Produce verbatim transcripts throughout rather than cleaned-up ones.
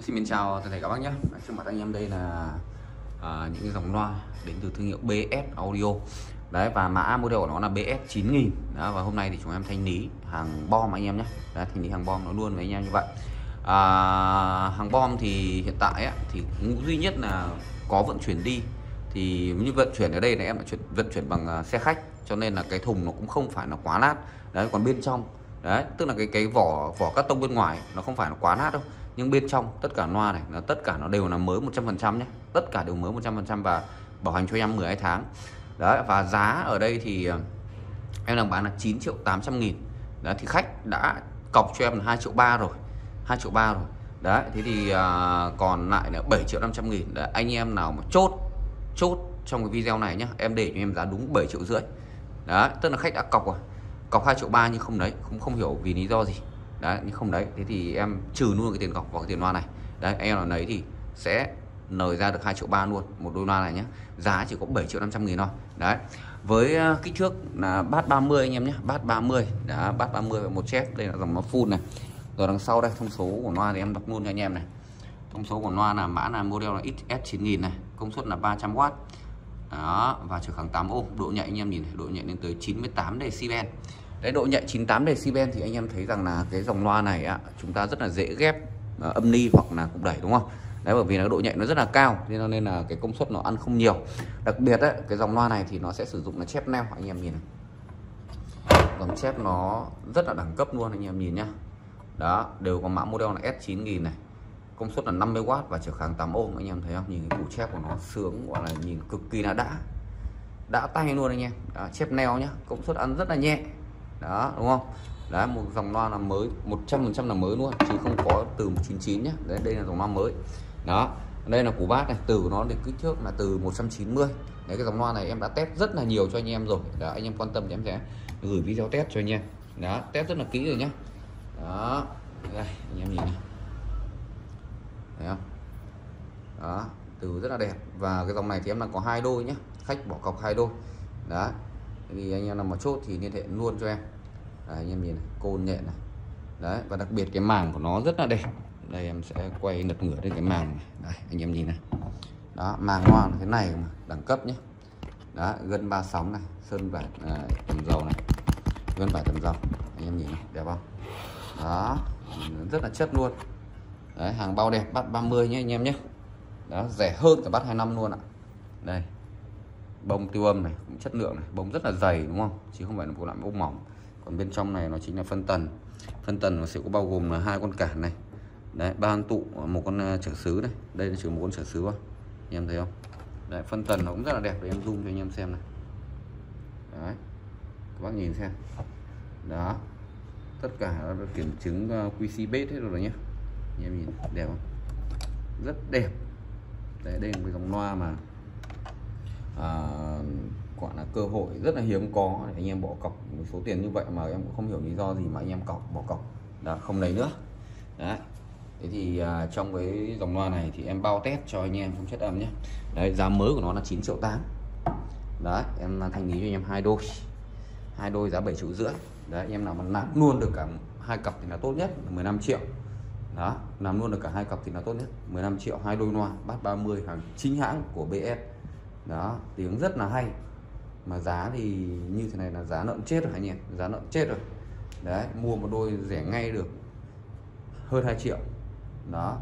Xin chào toàn thể các bác nhé. Trước mặt anh em đây là à, những cái dòng loa đến từ thương hiệu bê ét Audio. Đấy, và mã model của nó là bê ét chín nghìn. Đó, và hôm nay thì chúng em thanh lý hàng bom anh em nhé. Đấy, thanh lý hàng bom nó luôn với anh em như vậy. à, Hàng bom thì hiện tại ấy, thì duy nhất là có vận chuyển đi. Thì như vận chuyển ở đây là em đã chuyển, vận chuyển bằng xe khách, cho nên là cái thùng nó cũng không phải là quá lát. Đấy, còn bên trong đấy, tức là cái cái vỏ vỏ cắt tông bên ngoài nó không phải là quá nát đâu, nhưng bên trong tất cả loa này là tất cả nó đều là mới một trăm phần trăm nhé, tất cả đều mới một trăm phần trăm và bảo hành cho em mười hai tháng. Đấy, và giá ở đây thì em đang bán là chín triệu tám trăm nghìn. Đấy, thì khách đã cọc cho em là hai triệu ba rồi, hai triệu ba rồi. Đấy, thế thì à, còn lại là bảy triệu năm trăm nghìn. Đấy, anh em nào mà chốt chốt trong cái video này nhé, em để cho em giá đúng bảy triệu rưỡi. Đấy, tức là khách đã cọc rồi, cọc hai triệu ba nhưng không đấy, cũng không hiểu vì lý do gì đấy, nhưng không đấy, thế thì em trừ luôn cái tiền cọc vào cái tiền loa này. Đấy, em nào lấy thì sẽ lời ra được hai triệu ba luôn một đôi loa này nhé. Giá chỉ có bảy triệu năm trăm nghìn thôi. Đấy, với kích thước là bát ba mươi anh em nhé, bát ba mươi đã, bát ba mươi và một chép. Đây là dòng nó full này. Rồi đằng sau đây thông số của loa thì em đọc luôn cho anh em này. Thông số của loa là mã là model là ích ét chín nghìn này, công suất là ba trăm oát. Đó, và trở khoảng tám ôm, độ nhạy anh em nhìn này, độ nhạy lên tới chín mươi tám decibel. Đấy, độ nhạy chín mươi tám decibel thì anh em thấy rằng là cái dòng loa này á, chúng ta rất là dễ ghép à, âm ly hoặc là cục đẩy đúng không? Đấy, bởi vì là độ nhạy nó rất là cao nên nên là cái công suất nó ăn không nhiều. Đặc biệt ấy, cái dòng loa này thì nó sẽ sử dụng là chép neo anh em nhìn này. Dòng chép nó rất là đẳng cấp luôn anh em nhìn nhá. Đó, đều có mã model là ét chín nghìn này. Công suất là năm mươi oát và trở kháng tám ôm, anh em thấy không? Nhìn cái củ chép của nó sướng, gọi là nhìn cực kỳ là đã. Đã tay luôn anh em. Đó, chép neo nhá, công suất ăn rất là nhẹ. Đó, đúng không? Đấy, một dòng loa là mới, một trăm phần trăm là mới luôn, chứ không có từ một chín chín nhé. Đấy, đây là dòng loa mới. Đó, đây là củ bát này, từ của nó đến kích thước là từ một trăm chín mươi. Đấy, cái dòng loa này em đã test rất là nhiều cho anh em rồi. Đó, anh em quan tâm thì em sẽ gửi video test cho anh em. Đó, test rất là kỹ rồi nhá. Đó, đây, anh em nhìn này. Đấy không? Đó, từ rất là đẹp. Và cái dòng này thì em đang có hai đôi nhé, khách bỏ cọc hai đôi. Đó, vì anh em làm một chốt thì liên hệ luôn cho em. Đấy, anh em nhìn này, côn nhẹ này. Đấy, và đặc biệt cái màng của nó rất là đẹp. Đây em sẽ quay lật ngửa lên cái màng này. Đấy, anh em nhìn này. Đó, màng loa thế này mà đẳng cấp nhé. Đó, gân ba sóng này, sơn vải à, tầm dầu này, gân vải tầm dầu. Anh em nhìn này, đẹp không? Đó, rất là chất luôn. Đấy, hàng bao đẹp, bát ba mươi nhé anh em nhé. Đó, rẻ hơn cả bát hai mươi lăm luôn ạ. Đây, bông tiêu âm này cũng chất lượng này, bông rất là dày đúng không, chứ không phải là một loại bông mỏng. Còn bên trong này nó chính là phân tần, phân tần nó sẽ có bao gồm là hai con cản này, đấy, ba con tụ, một con trở xứ này, đây là chỉ một con trở xứ thôi, anh em thấy không? Đấy, phân tần nó cũng rất là đẹp, để em zoom cho anh em xem này. Đấy, các bác nhìn xem. Đó, tất cả nó được kiểm chứng quy xê base hết rồi nhé. Anh em nhìn đẹp không? Rất đẹp. Đấy, đây là một dòng loa mà À, gọi là cơ hội rất là hiếm có để anh em bỏ cọc một số tiền như vậy, mà em cũng không hiểu lý do gì mà anh em cọc bỏ cọc đã không lấy nữa. Đấy, thế thì à, trong cái dòng loa này thì em bao test cho anh em không chất âm nhé. Đấy, giá mới của nó là chín triệu tám. Đấy, em thanh lý cho anh em hai đôi, hai đôi giá bảy triệu rưỡi. Đấy, anh em nào mà làm luôn được cả hai cặp thì là tốt nhất, mười lăm triệu. Đó, làm luôn được cả hai cặp thì là tốt nhất, mười lăm triệu hai đôi loa bát ba mươi hàng chính hãng của bê ét. Đó, tiếng rất là hay. Mà giá thì như thế này là giá lợn chết rồi anh em, giá lợn chết rồi. Đấy, mua một đôi rẻ ngay được hơn hai triệu. Đó,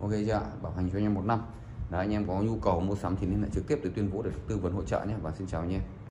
ok chưa? Bảo hành cho anh em một năm. Đấy, anh em có nhu cầu mua sắm thì liên hệ trực tiếp từ Tuyên Vũ để tư vấn hỗ trợ nhé. Và xin chào anh em.